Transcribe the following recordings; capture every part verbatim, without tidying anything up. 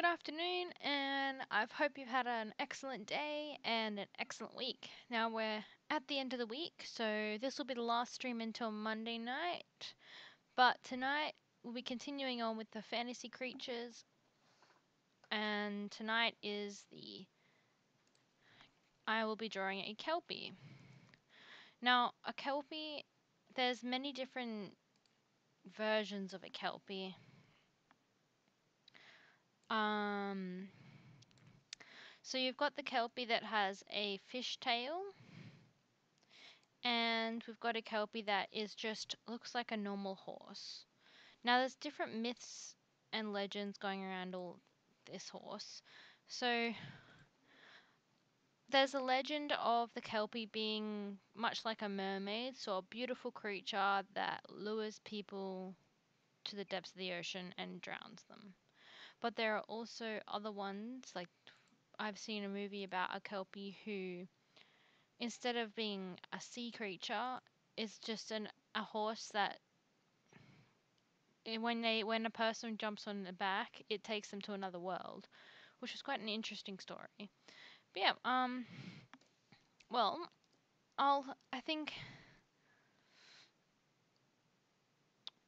Good afternoon, and I hope you've had an excellent day and an excellent week. Now we're at the end of the week, so this will be the last stream until Monday night. But tonight we'll be continuing on with the fantasy creatures, and tonight is the I will be drawing a Kelpie. Now a Kelpie, there's many different versions of a Kelpie. Um, so you've got the Kelpie that has a fish tail, and we've got a Kelpie that is just looks like a normal horse. Now there's different myths and legends going around all this horse. So there's a legend of the Kelpie being much like a mermaid, so a beautiful creature that lures people to the depths of the ocean and drowns them. But there are also other ones, like I've seen a movie about a Kelpie who, instead of being a sea creature, is just an a horse that when they when a person jumps on the back, it takes them to another world, which is quite an interesting story. But yeah, um, well, I'll I think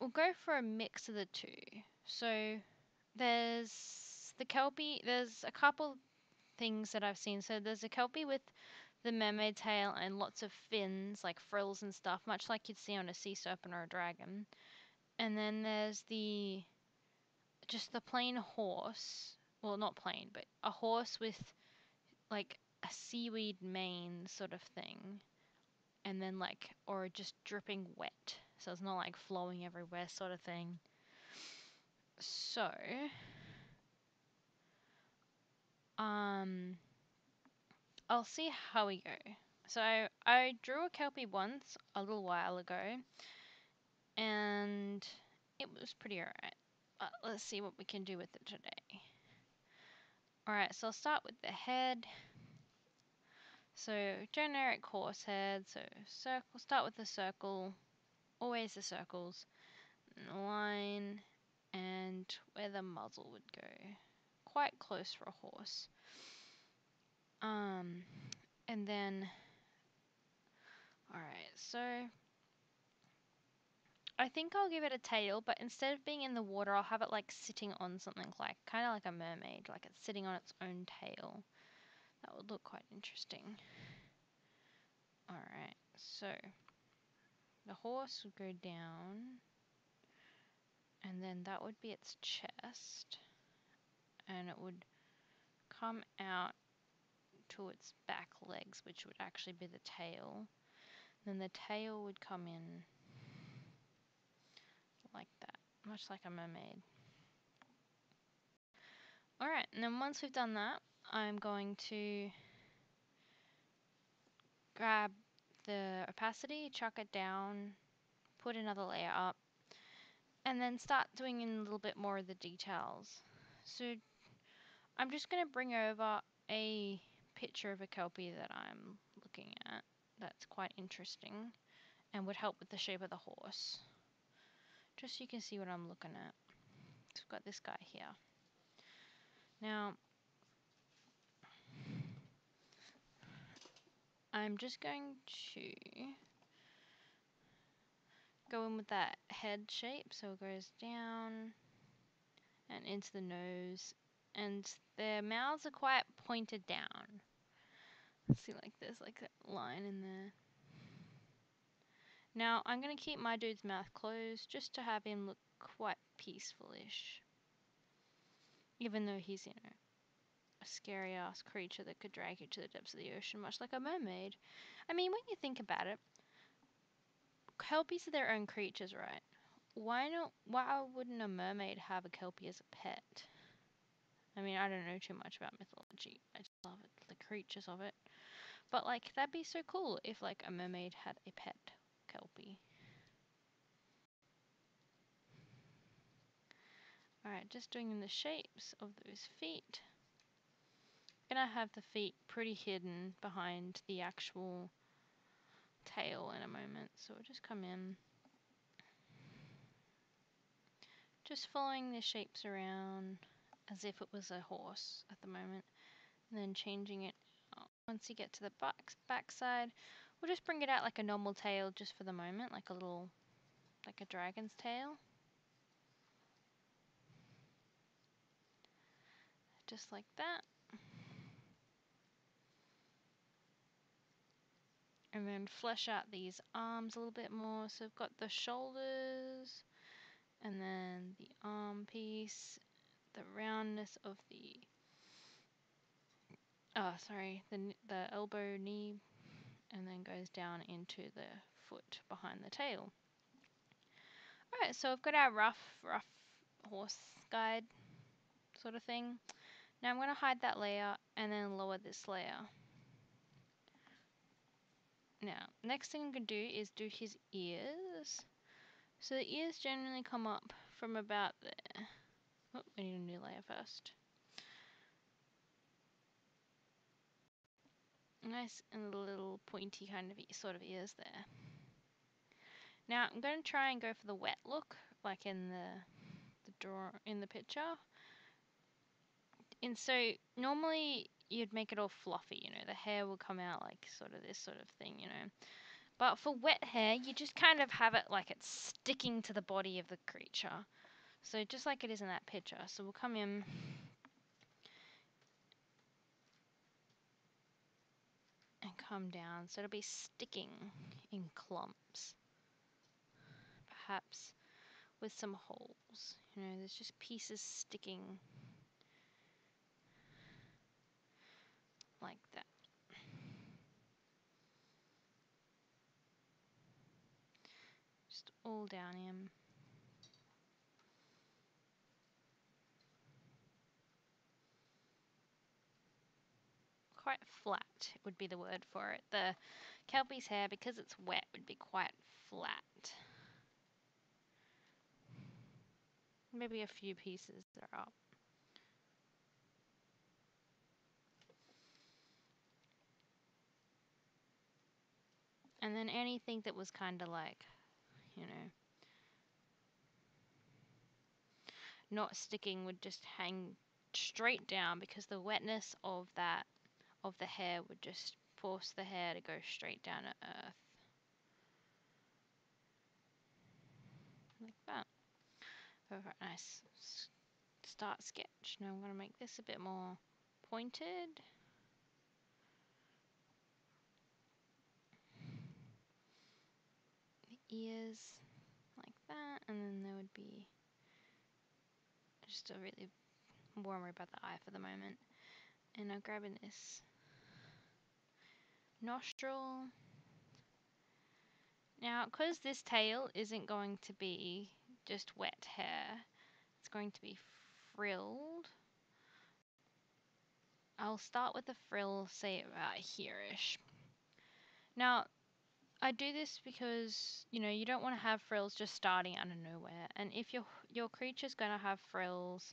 we'll go for a mix of the two. So. There's the Kelpie, there's a couple things that I've seen. So there's a Kelpie with the mermaid tail and lots of fins, like frills and stuff, much like you'd see on a sea serpent or a dragon. And then there's the, just the plain horse, well not plain, but a horse with like a seaweed mane sort of thing. And then like, or just dripping wet, so it's not like flowing everywhere sort of thing. So, um, I'll see how we go. So, I drew a Kelpie once, a little while ago, and it was pretty alright. Uh, let's see what we can do with it today. Alright, so I'll start with the head. So, generic horse head, so circle, start with a circle, always the circles, and line. And where the muzzle would go, quite close for a horse. Um, and then, all right. So I think I'll give it a tail, but instead of being in the water, I'll have it like sitting on something, like kind of like a mermaid, like it's sitting on its own tail. That would look quite interesting. All right. So the horse would go down. And then that would be its chest, and it would come out to its back legs, which would actually be the tail. Then the tail would come in like that, much like a mermaid. Alright, and then once we've done that, I'm going to grab the opacity, chuck it down, put another layer up, and then start doing in a little bit more of the details. So I'm just going to bring over a picture of a Kelpie that I'm looking at that's quite interesting and would help with the shape of the horse, just so you can see what I'm looking at. So we've got this guy here. Now I'm just going to go in with that head shape, so it goes down and into the nose, and their mouths are quite pointed down. See, like there's like that line in there. Now I'm going to keep my dude's mouth closed just to have him look quite peaceful-ish, even though he's, you know, a scary ass creature that could drag you to the depths of the ocean, much like a mermaid. I mean, when you think about it, Kelpies are their own creatures, right? Why not? Why wouldn't a mermaid have a Kelpie as a pet? I mean, I don't know too much about mythology. I just love it, the creatures of it. But like, that'd be so cool if like a mermaid had a pet Kelpie. All right, just doing in the shapes of those feet. I'm gonna have the feet pretty hidden behind the actual tail in a moment, so we'll just come in, just following the shapes around as if it was a horse at the moment, and then changing it once you get to the back, back side. We'll just bring it out like a normal tail just for the moment, like a little, like a dragon's tail. Just like that. And then flesh out these arms a little bit more. So we've got the shoulders, and then the arm piece, the roundness of the, oh sorry, the, the elbow, knee, and then goes down into the foot behind the tail. Alright, so I've got our rough, rough horse guide sort of thing. Now I'm going to hide that layer and then lower this layer. Now, next thing I'm going to do is do his ears. So the ears generally come up from about there. Oh, we need a new layer first. Nice and little pointy kind of sort of ears there. Now I'm going to try and go for the wet look, like in the the draw in the picture. And so normally you'd make it all fluffy, you know, the hair will come out like sort of this sort of thing, you know. But for wet hair, you just kind of have it like it's sticking to the body of the creature. So just like it is in that picture. So we'll come in. And come down. So it'll be sticking in clumps. Perhaps with some holes. You know, there's just pieces sticking. Like that. Just all down him. Quite flat would be the word for it. The Kelpie's hair, because it's wet, would be quite flat. Maybe a few pieces are up. And then anything that was kind of like, you know, not sticking would just hang straight down, because the wetness of that, of the hair, would just force the hair to go straight down to earth. Like that. Alright, nice. Start sketch. Now I'm going to make this a bit more pointed. Ears like that, and then there would be just a really warm worry about the eye for the moment. And I'm grabbing this nostril now, because this tail isn't going to be just wet hair, it's going to be frilled. I'll start with the frill, say about here-ish. Now I do this because, you know, you don't want to have frills just starting out of nowhere. And if your your creature's going to have frills,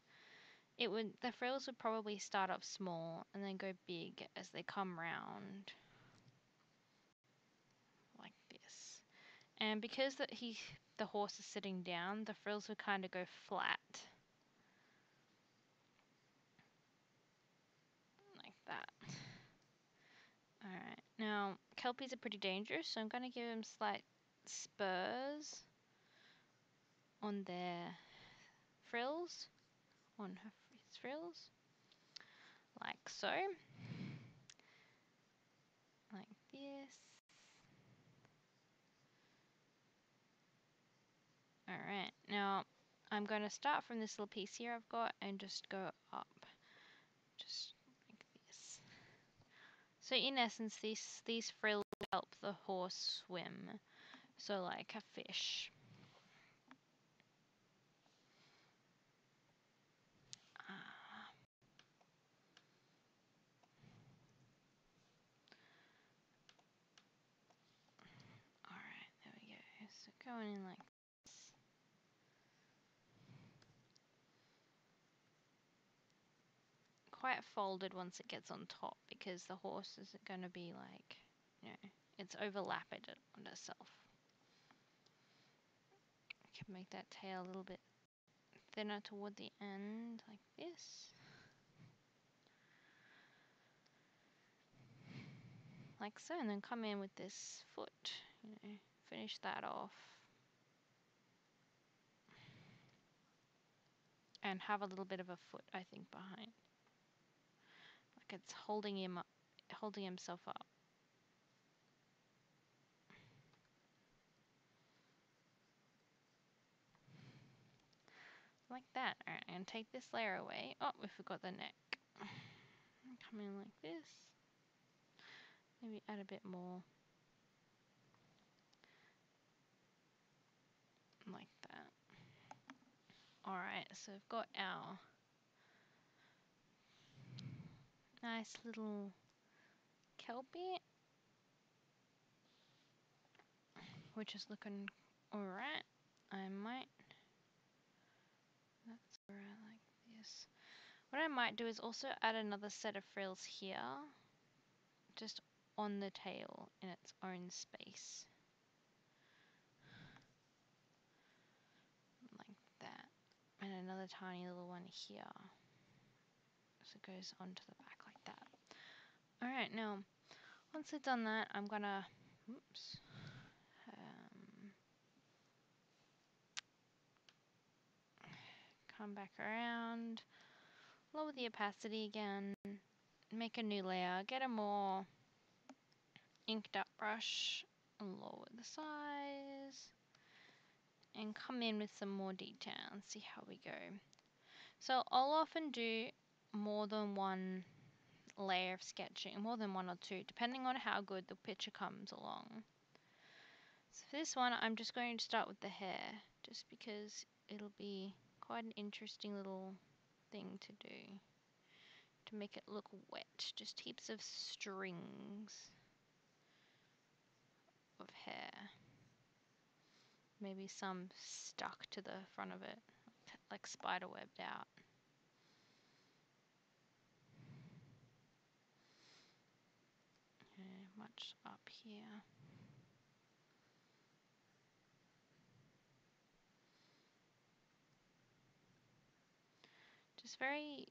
it would the frills would probably start up small and then go big as they come round. Like this. And because that he the horse is sitting down, the frills would kind of go flat. Like that. Alright, now Kelpies are pretty dangerous, so I'm going to give them slight spurs on their frills, on her frills, like so, like this. Alright, now I'm going to start from this little piece here I've got and just go up, just so in essence, these, these frills help the horse swim, so like a fish. Ah. Alright, there we go. So going in like this. Quite folded once it gets on top, because the horse isn't going to be like, you know, it's overlapped on itself. I can make that tail a little bit thinner toward the end, like this. like so, and then come in with this foot, you know, finish that off. And have a little bit of a foot, I think, behind. Like it's holding him up, holding himself up. Like that. Alright, I'm going to take this layer away. Oh, we forgot the neck. Come in like this. Maybe add a bit more. Like that. Alright, so we've got our nice little Kelpie, which is looking alright. I might, that's alright like this. What I might do is also add another set of frills here, just on the tail in its own space. Like that. And another tiny little one here, so it goes onto the back like that. Alright, now once I've done that, I'm gonna oops um, come back around, lower the opacity again, make a new layer, get a more inked up brush, and lower the size, and come in with some more detail and see how we go. So I'll often do more than one layer of sketching, more than one or two, depending on how good the picture comes along. So for this one, I'm just going to start with the hair, just because it'll be quite an interesting little thing to do, to make it look wet, just heaps of strings of hair. Maybe some stuck to the front of it, like spider webbed out. Okay, much up here. Just very,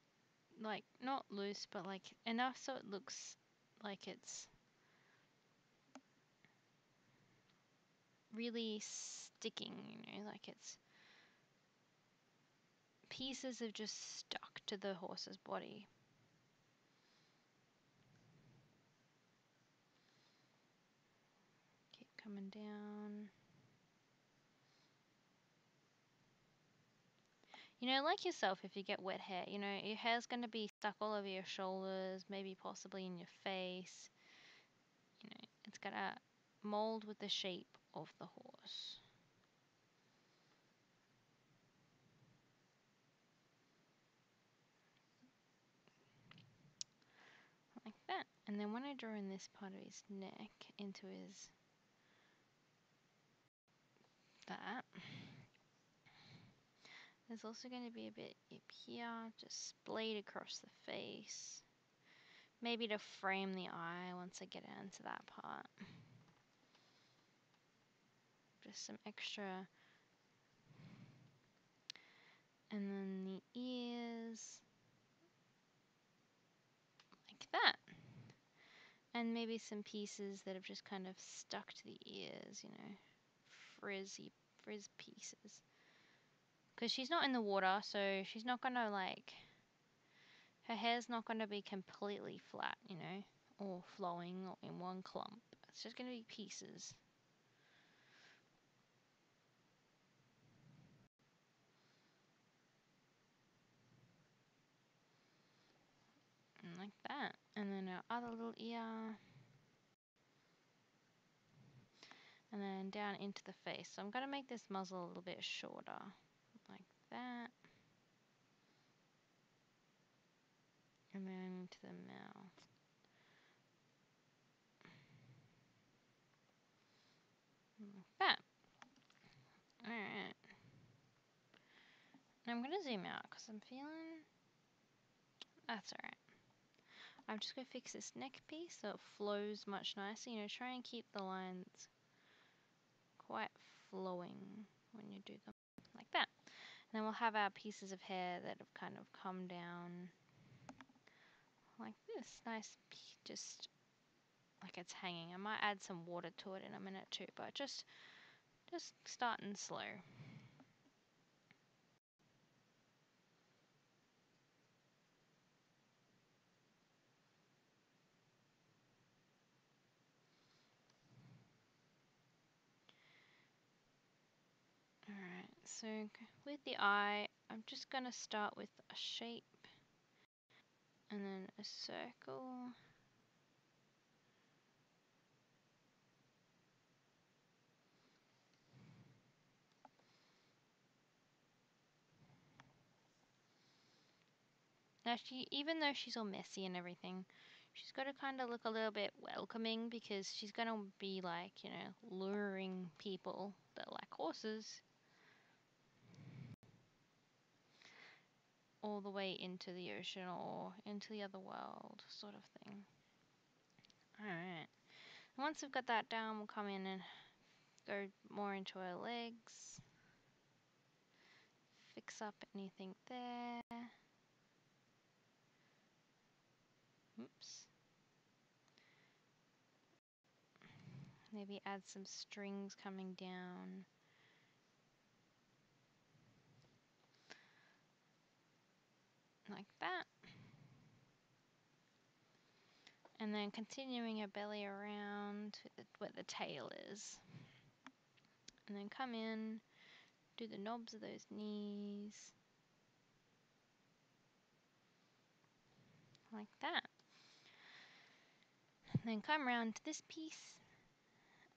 like, not loose, but like enough so it looks like it's really sticking, you know, like it's pieces have just stuck to the horse's body. Keep coming down. You know, like yourself, if you get wet hair, you know, your hair's going to be stuck all over your shoulders, maybe possibly in your face. You know, it's going to mold with the shape of the horse. Like that. And then when I draw in this part of his neck into his that, there's also going to be a bit up here, just splayed across the face, maybe to frame the eye once I get into that part. Just some extra, and then the ears, like that, and maybe some pieces that have just kind of stuck to the ears, you know, frizzy frizz pieces, because she's not in the water, so she's not gonna, like, her hair's not gonna be completely flat, you know, or flowing or in one clump. It's just gonna be pieces. Like that. And then our other little ear. And then down into the face. So I'm going to make this muzzle a little bit shorter. Like that. And then into the mouth. Like that. Alright. Now I'm going to zoom out because I'm feeling... That's alright. I'm just going to fix this neck piece so it flows much nicer. You know, try and keep the lines quite flowing when you do them, like that. And then we'll have our pieces of hair that have kind of come down like this. Nice, just like it's hanging. I might add some water to it in a minute too, but just just starting slow. So with the eye, I'm just going to start with a shape and then a circle. Now she, even though she's all messy and everything, she's got to kind of look a little bit welcoming, because she's going to be like, you know, luring people that like horses all the way into the ocean or into the other world sort of thing. Alright, once we've got that down, we'll come in and go more into our legs, fix up anything there. Oops. Maybe add some strings coming down. Like that, and then continuing her belly around where the tail is, and then come in, do the knobs of those knees like that, and then come around to this piece.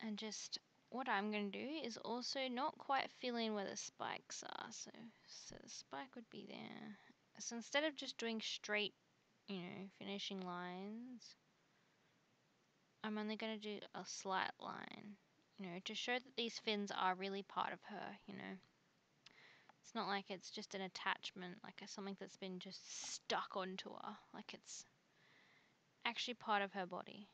And just what I'm going to do is also not quite fill in where the spikes are, so so the spike would be there. So instead of just doing straight, you know, finishing lines, I'm only going to do a slight line, you know, to show that these fins are really part of her, you know. It's not like it's just an attachment, like something that's been just stuck onto her, like it's actually part of her body.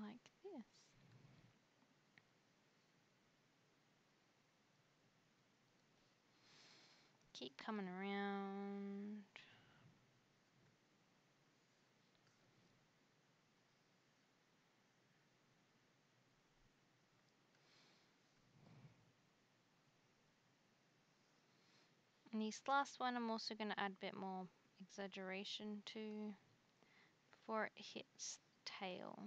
Like this. Keep coming around. And this last one, I'm also going to add a bit more exaggeration to before it hits the tail.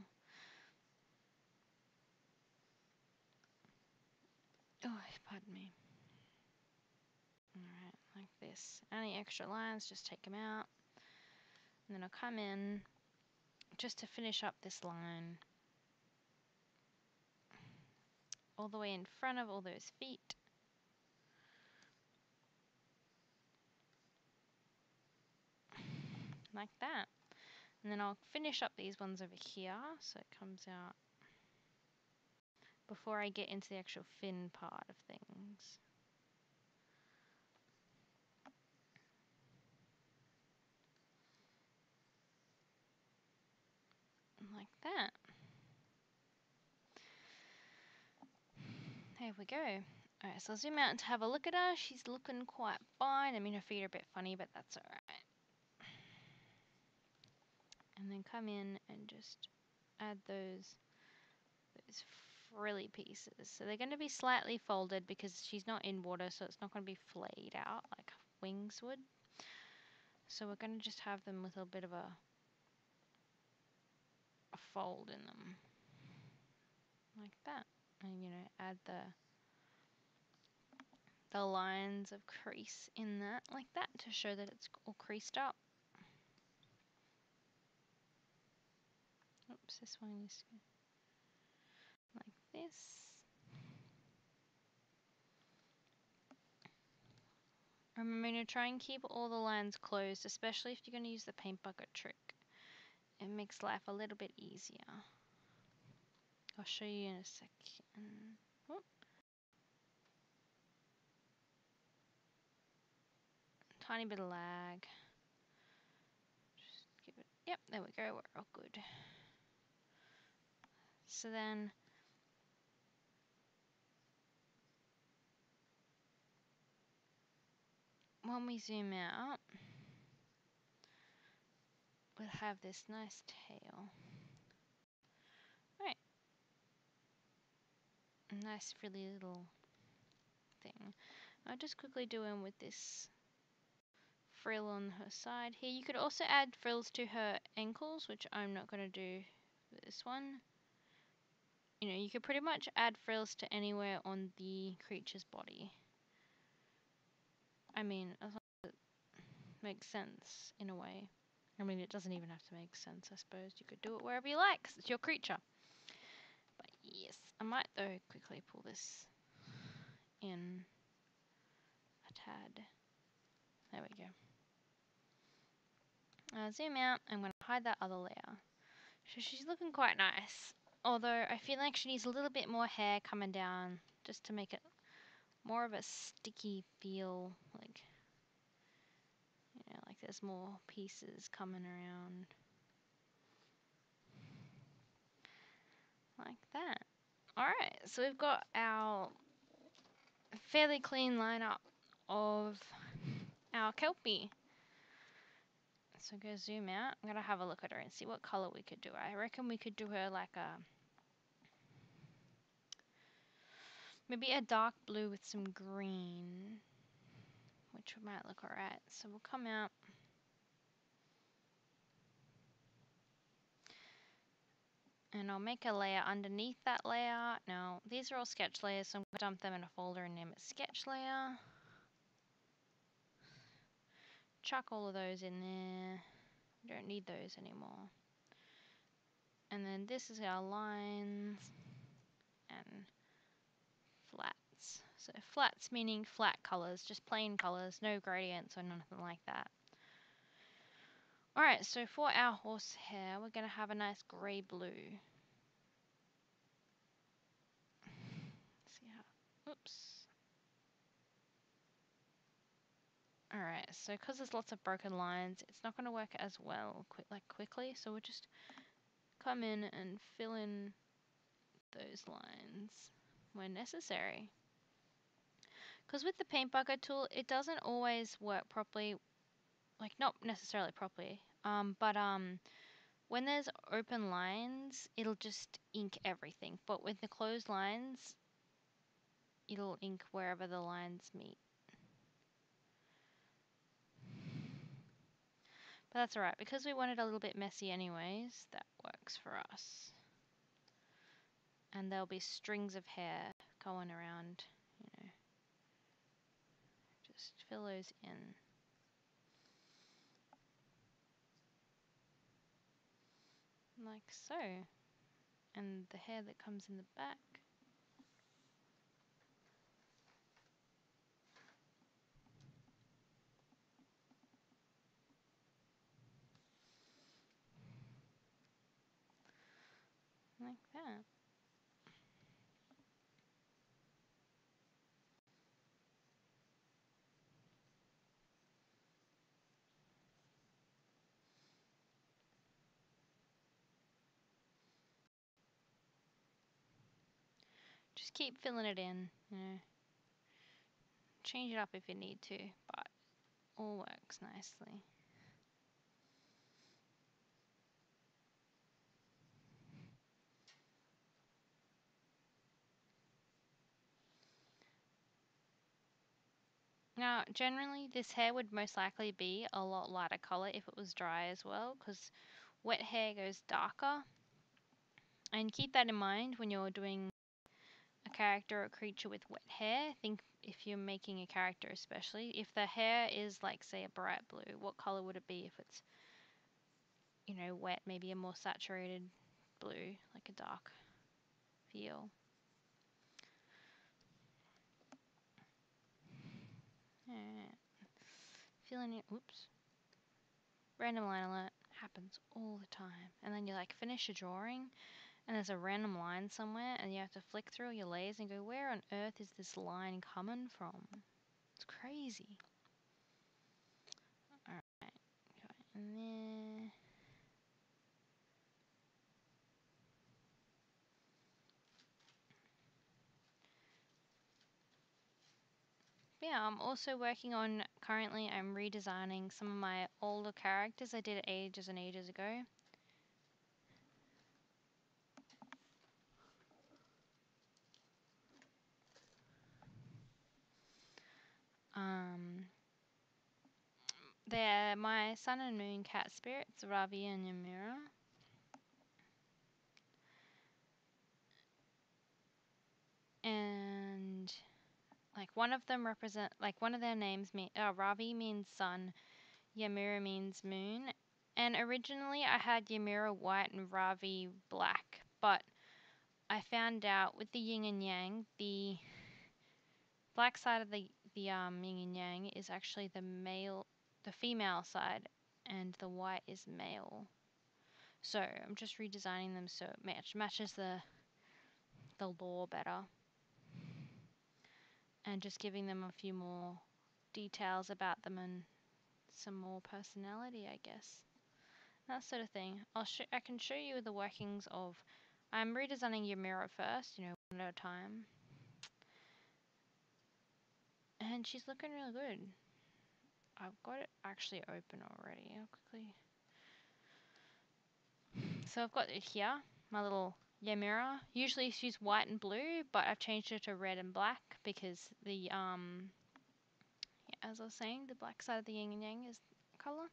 Oh, pardon me. Alright, like this. Any extra lines, just take them out. And then I'll come in just to finish up this line all the way in front of all those feet. Like that. And then I'll finish up these ones over here, so it comes out before I get into the actual fin part of things. Like that. There we go. Alright, so I'll zoom out and have a look at her. She's looking quite fine. I mean, her feet are a bit funny, but that's alright. And then come in and just add those, those frilly pieces. So they're going to be slightly folded because she's not in water, so it's not going to be flayed out like wings would. So we're going to just have them with a bit of a a fold in them like that, and you know, add the the lines of crease in that like that to show that it's all creased up. Oops, this one needs to go like this. Remember to try and keep all the lines closed, especially if you're going to use the paint bucket trick. It makes life a little bit easier. I'll show you in a second. Whoop. Tiny bit of lag. Just give it, yep, there we go, we're all good. So then, when we zoom out, we'll have this nice tail. Right. A nice frilly little thing. I'll just quickly do in with this frill on her side here. You could also add frills to her ankles, which I'm not going to do for this one. You know, you could pretty much add frills to anywhere on the creature's body. I mean, as long as it makes sense in a way. I mean, it doesn't even have to make sense, I suppose. You could do it wherever you like, because it's your creature. But yes, I might, though, quickly pull this in a tad. There we go. I'll zoom out. I'm going to hide that other layer. So she's looking quite nice. Although, I feel like she needs a little bit more hair coming down, just to make it more of a sticky feel, like, you know, like there's more pieces coming around. Like that. Alright, so we've got our fairly clean lineup of our Kelpie. So go zoom out. I'm going to have a look at her and see what colour we could do. I reckon we could do her like a... maybe a dark blue with some green. Which might look alright. So we'll come out. And I'll make a layer underneath that layer. Now, these are all sketch layers, so I'm going to dump them in a folder and name it sketch layer. Chuck all of those in there. We don't need those anymore. And then this is our lines and flats. So flats meaning flat colours, just plain colours, no gradients or nothing like that. Alright, so for our horse hair, we're going to have a nice grey blue. Let's see how... oops. Alright, so because there's lots of broken lines, it's not going to work as well, quick, like quickly, so we'll just come in and fill in those lines where necessary. Because with the paint bucket tool, it doesn't always work properly, like not necessarily properly, um, but um, when there's open lines, it'll just ink everything, but with the closed lines, it'll ink wherever the lines meet. But that's alright, because we want it a little bit messy anyways, that works for us. And there'll be strings of hair going around, you know. Just fill those in. Like so. And the hair that comes in the back. Like that. Just keep filling it in, you know. Change it up if you need to, but all works nicely. Now, generally, this hair would most likely be a lot lighter colour if it was dry as well, because wet hair goes darker. And keep that in mind when you're doing a character or a creature with wet hair. Think if you're making a character especially. If the hair is, like, say, a bright blue, what colour would it be if it's, you know, wet? Maybe a more saturated blue, like a dark feel. Alright, feeling it, whoops, random line alert, happens all the time, and then you like finish a drawing, and there's a random line somewhere, and you have to flick through all your layers and go, where on earth is this line coming from? It's crazy. Alright, go in there. yeah, I'm also working on, currently I'm redesigning some of my older characters. I did it ages and ages ago. Um, they're my sun and moon cat spirits, Ravi and Yamira. And like one of them represent, like one of their names mean, uh, Ravi means sun, Yamira means moon. And originally I had Yamira white and Ravi black, but I found out with the yin and yang, the black side of the the um, yin and yang is actually the male, the female side, and the white is male. So I'm just redesigning them so it match matches the the lore better, and just giving them a few more details about them and some more personality, I guess, that sort of thing. I'll sh I can show you the workings of. I'm redesigning Yamira first, you know, one at a time. And she's looking really good. I've got it actually open already. I'll quickly. So I've got it here, my little Yamira. Usually she's white and blue, but I've changed her to red and black because the, um, yeah, as I was saying, the black side of the yin and yang is color.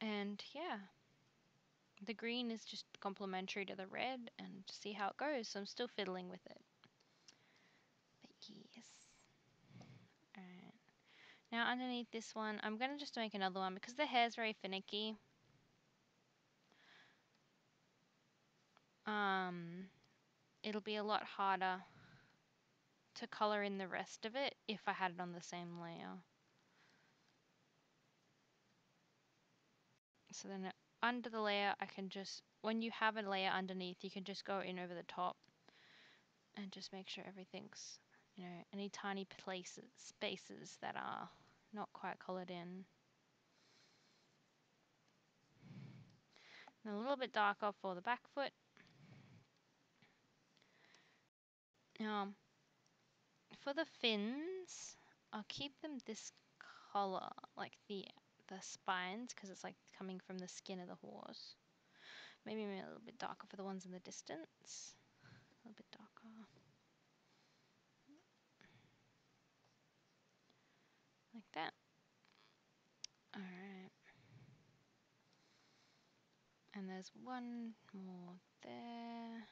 And yeah, the green is just complementary to the red, and see how it goes. So I'm still fiddling with it. But yes. Now underneath this one, I'm going to just make another one because the hair's very finicky. Um, it'll be a lot harder to colour in the rest of it if I had it on the same layer. So then under the layer, I can just, when you have a layer underneath, you can just go in over the top and just make sure everything's, you know, any tiny places, spaces that are not quite coloured in. And a little bit darker for the back foot. Now, for the fins, I'll keep them this colour, like the the spines, because it's like coming from the skin of the horse. Maybe maybe a little bit darker for the ones in the distance. A little bit darker. Like that. Alright. And there's one more there.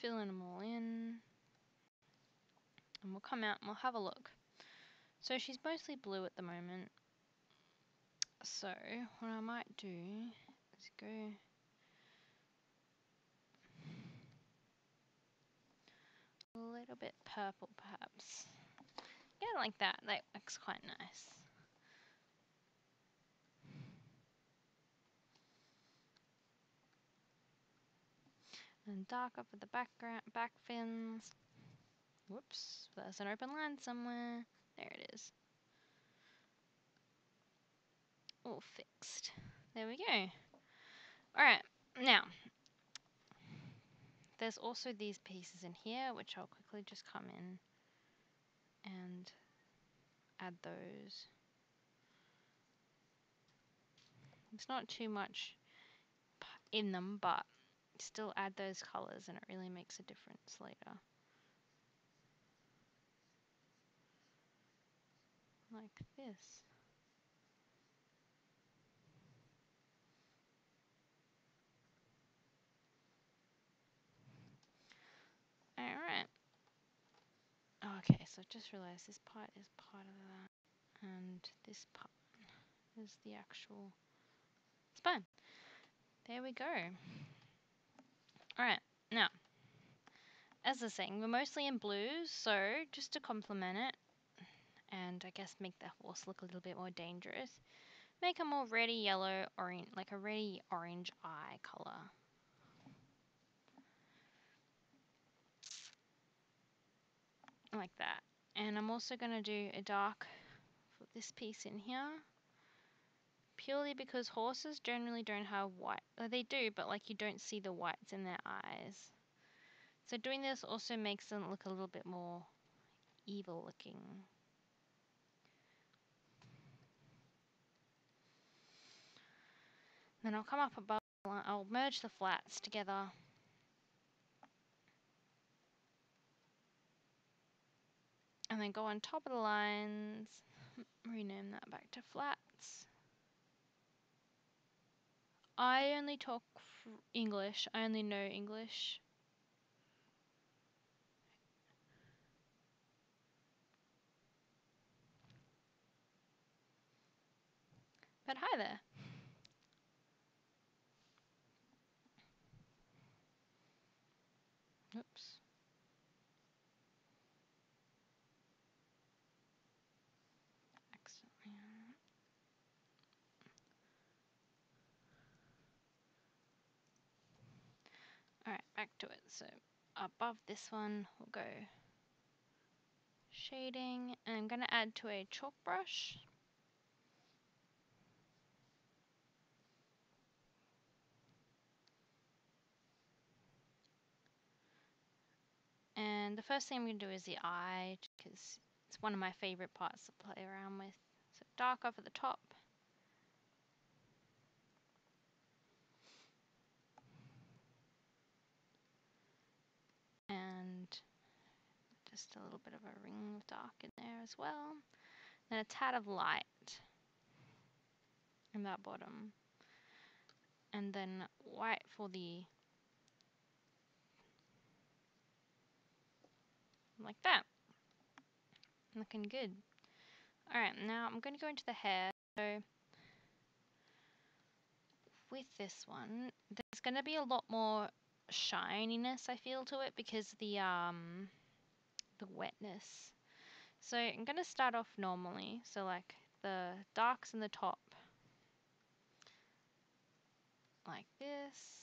Filling them all in. And we'll come out and we'll have a look. So she's mostly blue at the moment. So what I might do is go... a little bit purple perhaps. Yeah, like that. That looks quite nice. And darker for the background, back fins. Whoops, there's an open line somewhere. There it is. All fixed. There we go. Alright, now. There's also these pieces in here, which I'll quickly just come in and add those. It's not too much in them, but still add those colors and it really makes a difference later. Like this. All right. Okay, so I've just realised this part is part of that, and this part is the actual spine. There we go. Alright, now, as I was saying, we're mostly in blues, so just to complement it, and I guess make the horse look a little bit more dangerous, make a more reddy yellow, orange, like a reddy orange eye colour. Like that. And I'm also going to do a dark for this piece in here, purely because horses generally don't have white, or they do, but like you don't see the whites in their eyes. So doing this also makes them look a little bit more evil looking. Then I'll come up above, I'll merge the flats together. And then go on top of the lines, rename that back to flats. I only talk English, I only know English. But hi there. Oops. Accidentally. All right, back to it. So above this one, we'll go shading, and I'm going to add to a chalk brush. And the first thing I'm going to do is the eye, because it's one of my favorite parts to play around with. So dark over the top. And just a little bit of a ring of dark in there as well. Then a tad of light in that bottom. And then white for the like that. Looking good. Alright, now I'm going to go into the hair. So with this one, there's going to be a lot more shininess, I feel, to it because the um the wetness. So I'm going to start off normally. So like the darks in the top. Like this.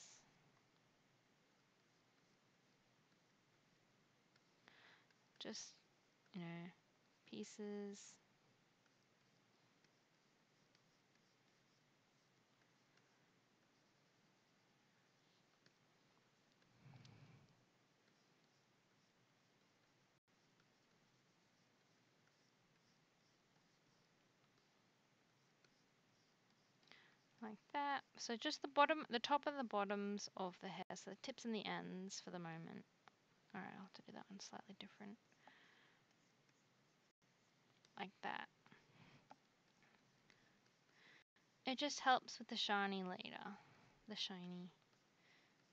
Just, you know, pieces. Like that. So just the bottom, the top and the bottoms of the hair. So the tips and the ends for the moment. All right, I'll have to do that one slightly different. Like that. It just helps with the shiny later, the shiny,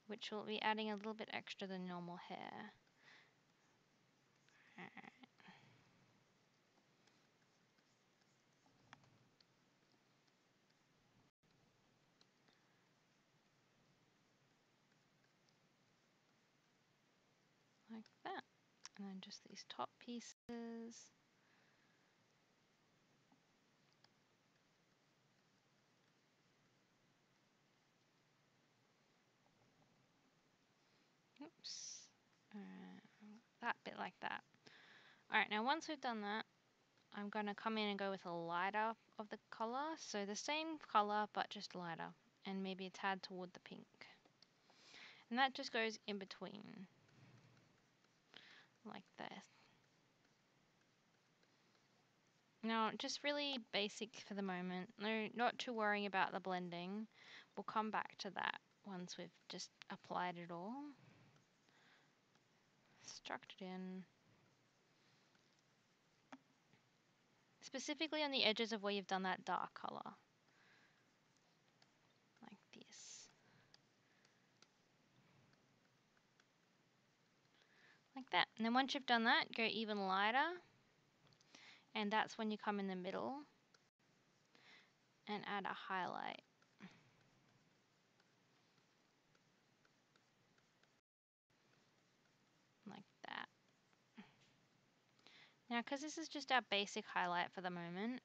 which will be adding a little bit extra than normal hair. All right. Like that, and then just these top pieces. Uh, that bit like that. Alright, now once we've done that, I'm going to come in and go with a lighter of the colour. So the same colour, but just lighter. And maybe a tad toward the pink. And that just goes in between. Like this. Now, just really basic for the moment. No, not too worrying about the blending. We'll come back to that once we've just applied it all. Structured in. Specifically on the edges of where you've done that dark colour. Like this. Like that. And then once you've done that, go even lighter. And that's when you come in the middle. And add a highlight. Now, because this is just our basic highlight for the moment,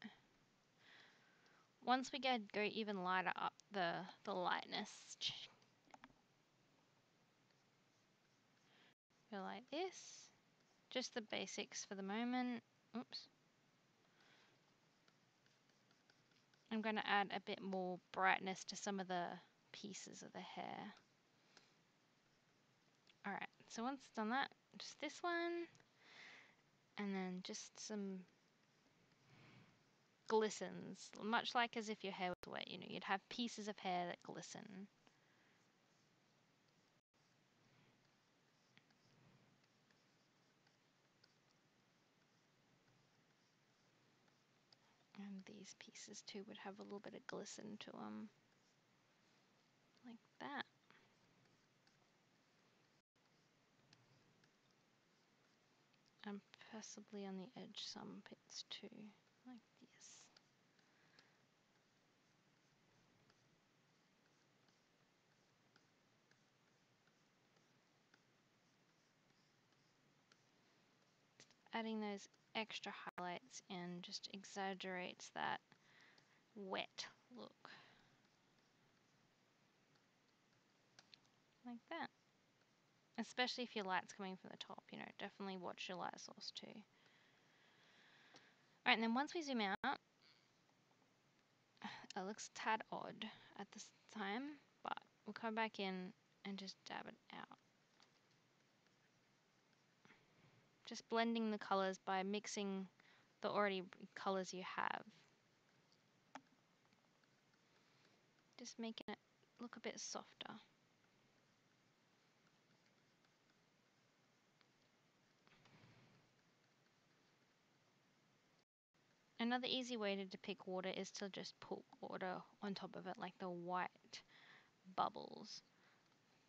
once we get go even lighter up the, the lightness, go like this, just the basics for the moment. Oops. I'm going to add a bit more brightness to some of the pieces of the hair. All right, so once done that, just this one, and then just some glistens, much like as if your hair was wet, you know, you'd have pieces of hair that glisten. And these pieces too would have a little bit of glisten to them, like that. And possibly on the edge some bits too, like this. Adding those extra highlights in just exaggerates that wet look. Like that. Especially if your light's coming from the top, you know, definitely watch your light source too. Alright, and then once we zoom out, it looks a tad odd at this time, but we'll come back in and just dab it out. Just blending the colors by mixing the already colors you have. Just making it look a bit softer. Another easy way to depict water is to just put water on top of it, like the white bubbles.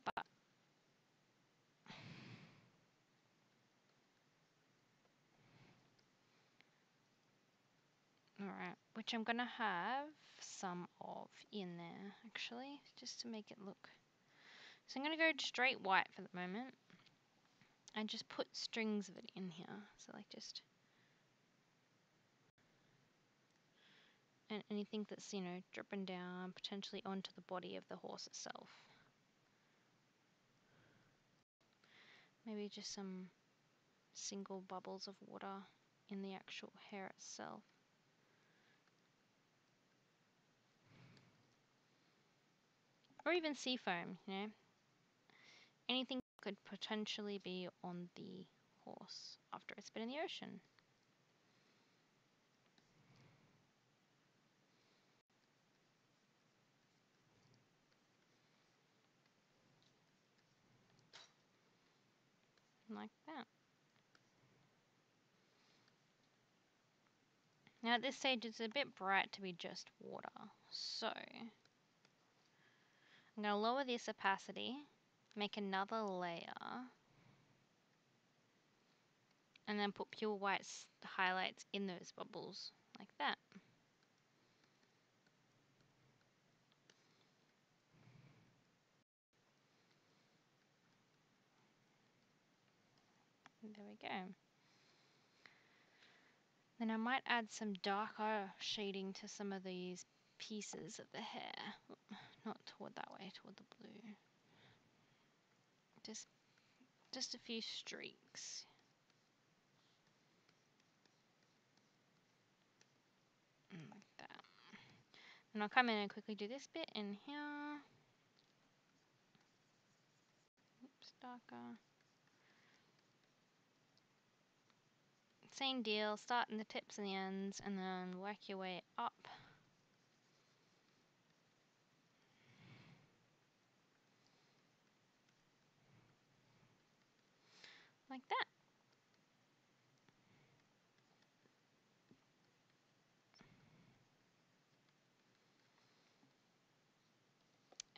But alright, which I'm gonna have some of in there actually, just to make it look. So I'm gonna go straight white for the moment and just put strings of it in here. So like just and anything that's, you know, dripping down potentially onto the body of the horse itself. Maybe just some single bubbles of water in the actual hair itself. Or even sea foam, you know. Anything could potentially be on the horse after it's been in the ocean. Like that. Now at this stage it's a bit bright to be just water, so I'm going to lower this opacity, make another layer, and then put pure white highlights in those bubbles, like that. There we go. Then I might add some darker shading to some of these pieces of the hair. Not toward that way, toward the blue. Just, just a few streaks. Like that. And I'll come in and quickly do this bit in here. Oops, darker. Same deal, start in the tips and the ends, and then work your way up. Like that.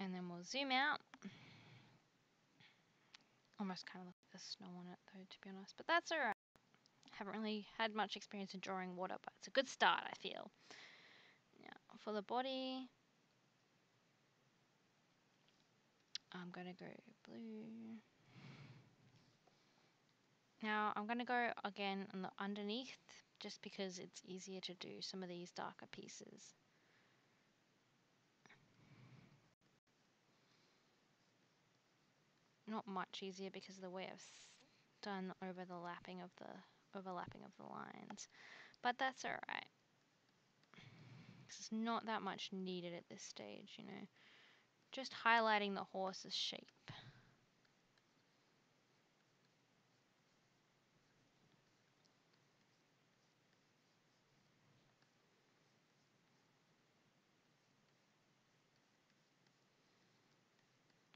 And then we'll zoom out. Almost kind of like the snow on it though, to be honest, but that's alright. Haven't really had much experience in drawing water, but it's a good start, I feel. Now, for the body, I'm going to go blue. Now, I'm going to go again on the underneath, just because it's easier to do some of these darker pieces. Not much easier because of the way I've done over the lapping of the overlapping of the lines, but that's all right. It's not that much needed at this stage, you know, just highlighting the horse's shape.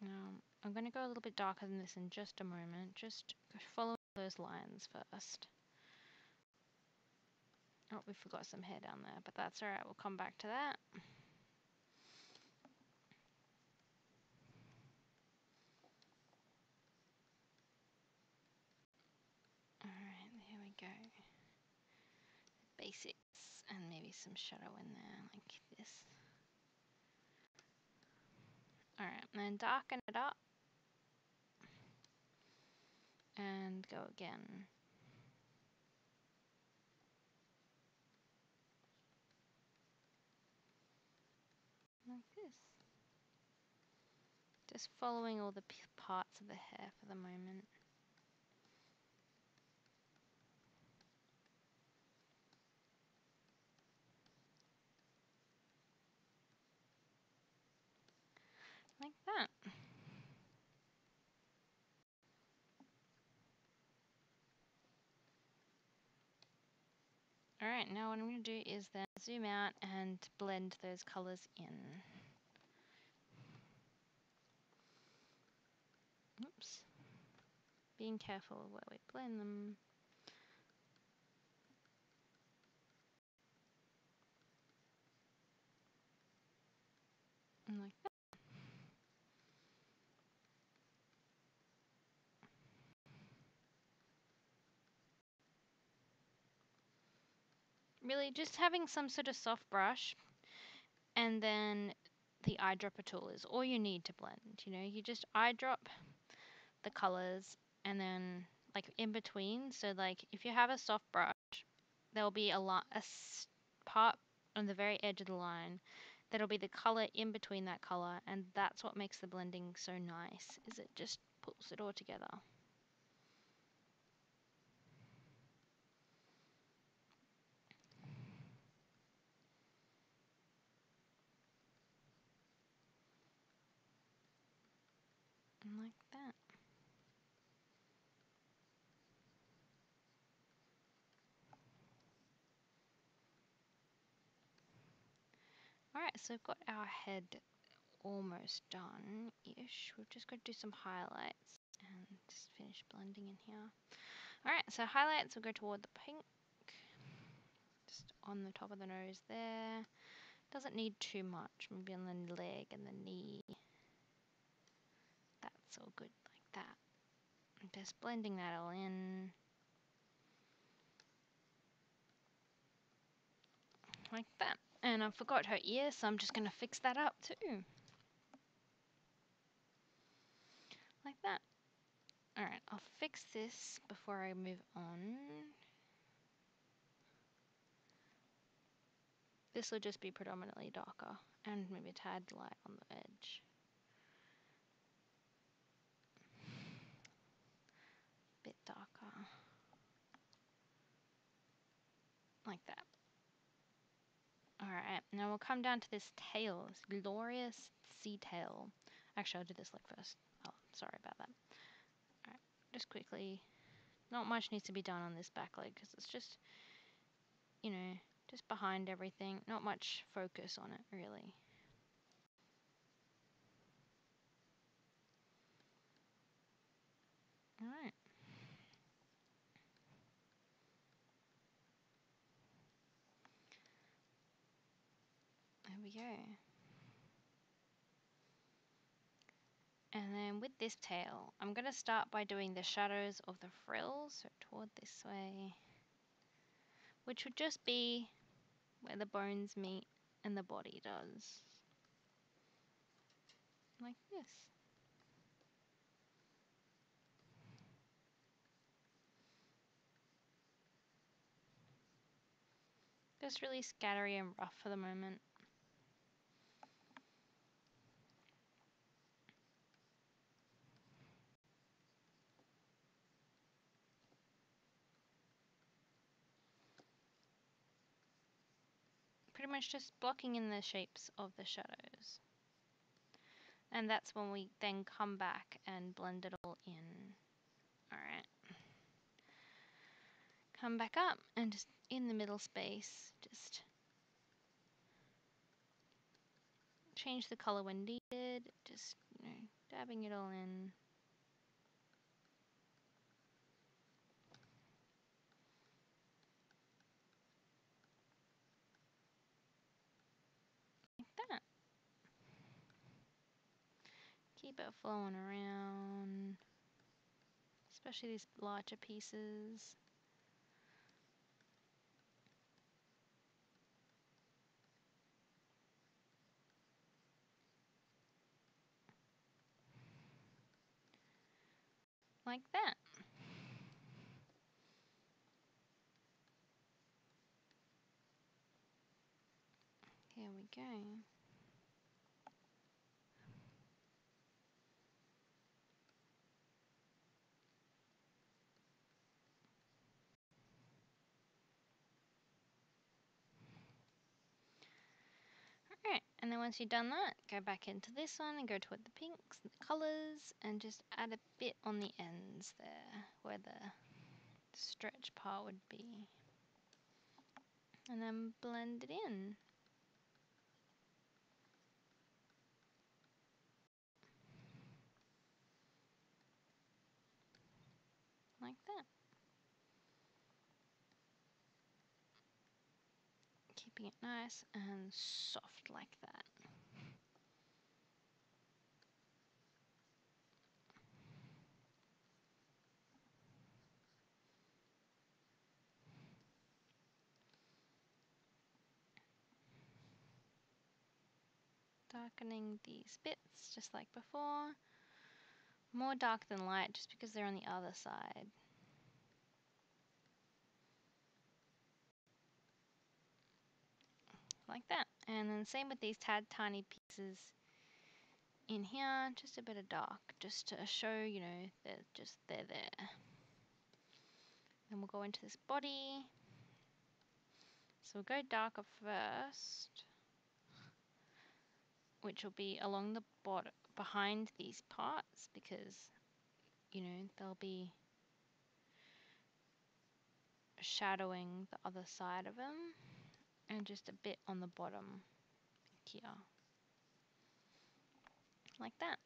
Um, I'm going to go a little bit darker than this in just a moment. Just follow those lines first. Oh, we forgot some hair down there, but that's all right. We'll come back to that. All right, here we go. Basics, and maybe some shadow in there like this. All right, and then darken it up and go again. Like this. Just following all the p parts of the hair for the moment. Like that. All right, now what I'm going to do is then zoom out and blend those colors in. Oops. Being careful where we blend them. And like that. Really just having some sort of soft brush and then the eyedropper tool is all you need to blend. You know, you just eyedrop the colors and then like in between. So like if you have a soft brush, there'll be a, lot, a part on the very edge of the line that'll be the color in between that color, and that's what makes the blending so nice, is it just pulls it all together. Like that. Alright, so we've got our head almost done-ish. We've just got to do some highlights and just finish blending in here. Alright, so highlights will go toward the pink. Just on the top of the nose there. Doesn't need too much. Maybe on the leg and the knee. It's all good like that. I'm just blending that all in. Like that. And I forgot her ear, so I'm just going to fix that up too. Like that. Alright, I'll fix this before I move on. This will just be predominantly darker and maybe a tad light on the edge. Bit darker, like that. All right, now we'll come down to this tail, this glorious sea tail. Actually, I'll do this like first. Oh, sorry about that. All right, just quickly. Not much needs to be done on this back leg because it's just, you know, just behind everything. Not much focus on it really. All right. We go. And then with this tail, I'm going to start by doing the shadows of the frills, so toward this way, which would just be where the bones meet and the body does. Like this. Just really scattery and rough for the moment. Pretty much just blocking in the shapes of the shadows. And that's when we then come back and blend it all in. Alright. Come back up and just in the middle space, just change the color when needed. Just, you know, dabbing it all in. Keep it flowing around, especially these larger pieces. Like that. Here we go. And then once you've done that, go back into this one and go toward the pinks and the colours and just add a bit on the ends there where the stretch part would be. And then blend it in. Like that. Keeping it nice and soft like that. Darkening these bits just like before. More dark than light just because they're on the other side. Like that, and then same with these tad tiny pieces in here, just a bit of dark just to show, you know, that just they're there. Then we'll go into this body, so we'll go darker first, which will be along the bottom behind these parts, because, you know, they'll be shadowing the other side of them. And just a bit on the bottom here, like that.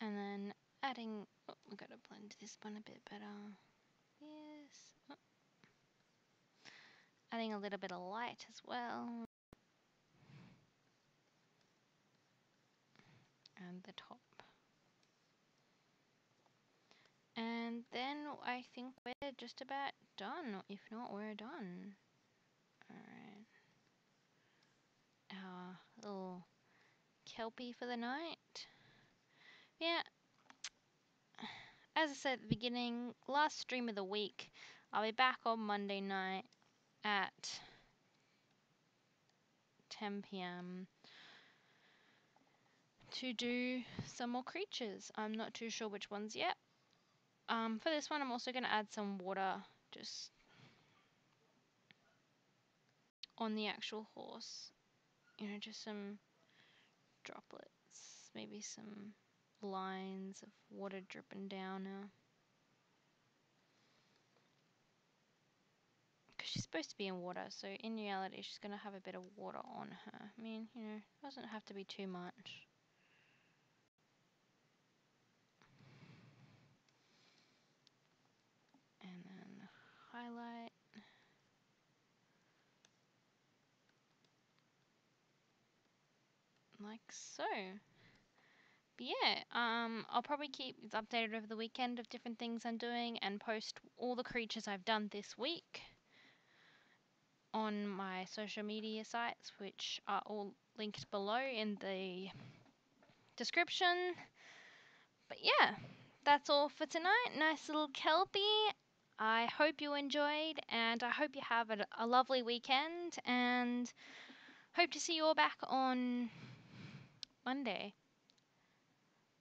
And then adding, oh, we've got to blend this one a bit better. Yes. Oh. Adding a little bit of light as well. And the top. And then I think we're just about done. If not, we're done. Alright. Our little Kelpie for the night. Yeah. As I said at the beginning, last stream of the week, I'll be back on Monday night at ten p m to do some more creatures. I'm not too sure which ones yet. Um, for this one, I'm also going to add some water just on the actual horse. You know, just some droplets, maybe some lines of water dripping down her. Because she's supposed to be in water, so in reality she's going to have a bit of water on her. I mean, you know, it doesn't have to be too much. And then highlight. Like so. But yeah, um, I'll probably keep it updated over the weekend of different things I'm doing and post all the creatures I've done this week on my social media sites, which are all linked below in the description. But yeah, that's all for tonight. Nice little Kelpie. I hope you enjoyed, and I hope you have a, a lovely weekend, and hope to see you all back on Monday.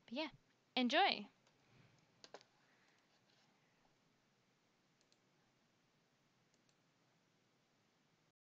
But yeah, enjoy.